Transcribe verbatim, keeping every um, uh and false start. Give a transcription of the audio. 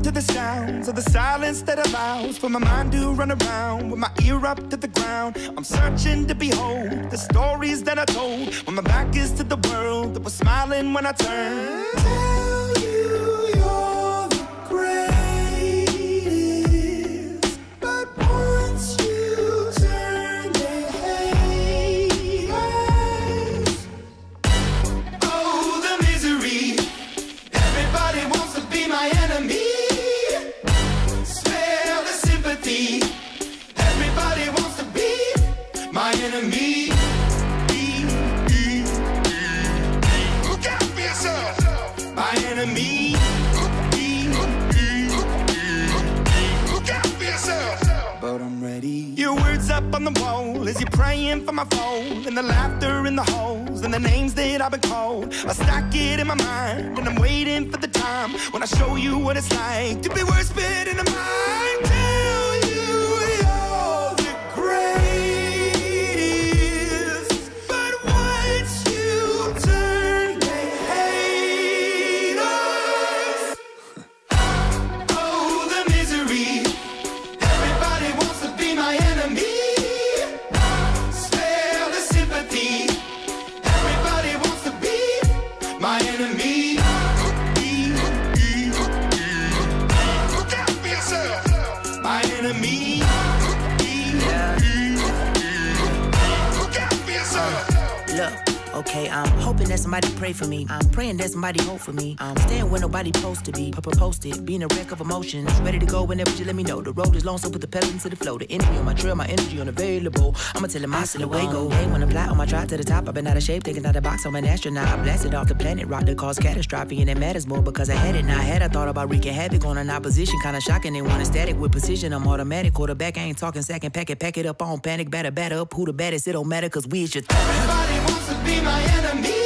up to the sounds of the silence that allows for my mind to run around, with my ear up to the ground. I'm searching to behold the stories that I told when my back is to the world that was smiling when I turned. On the wall as you're praying for my phone, and the laughter in the holes and the names that I've been called. I stack it in my mind and I'm waiting for the time when I show you what it's like to be worse fit in the mind. Tell you you're the greatest, but once you turn they hate us. Oh, the misery. Everybody wants to be my enemy. Okay, I'm hoping that somebody pray for me. I'm praying that somebody hope for me. I'm staying where nobody supposed to be. Papa posted, being a wreck of emotions. Ready to go whenever you let me know. The road is long, so put the pedal into the flow. The energy on my trail, my energy unavailable. I'ma tell him I still away go. Hey, when I fly on my drive to the top, I've been out of shape, taking out the box, I'm an astronaut. I blasted off the planet, rock that caused catastrophe, and it matters more because I had it. Now I had, I thought about wreaking havoc on an opposition. Kinda shocking, they want a static with precision. I'm automatic, quarterback, I ain't talking second pack it, pack it up on panic, batter, batter up. Who the baddest? It don't matter, cause we is your. Everybody wants to be my enemy.